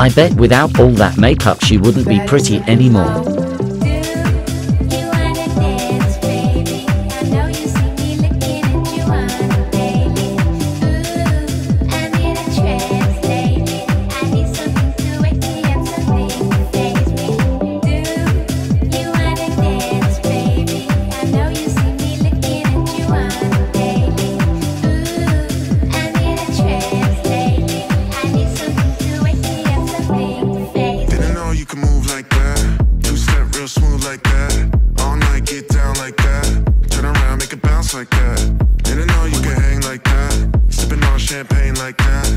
I bet without all that makeup she wouldn't be pretty anymore. Like that, didn't know you could hang like that, sipping on champagne like that.